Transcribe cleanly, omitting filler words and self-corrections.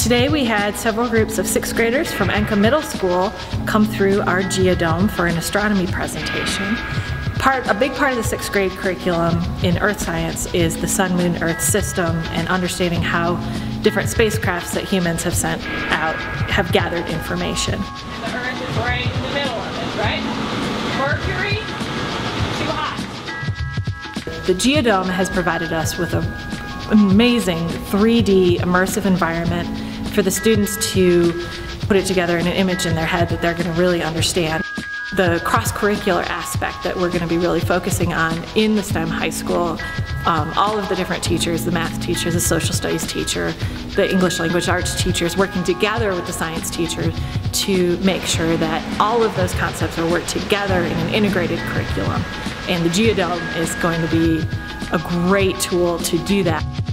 Today we had several groups of sixth graders from Enka Middle School come through our GeoDome for an astronomy presentation. A big part of the sixth grade curriculum in earth science is the sun, moon, earth system and understanding how different spacecrafts that humans have sent out have gathered information. The Earth is right in the middle of it, right? Mercury, too hot. The GeoDome has provided us with an amazing 3D immersive environment for the students to put it together in an image in their head that they're going to really understand. The cross-curricular aspect that we're going to be really focusing on in the STEM high school, all of the different teachers, the math teachers, the social studies teacher, the English language arts teachers, working together with the science teacher to make sure that all of those concepts are worked together in an integrated curriculum. And the GeoDome is going to be a great tool to do that.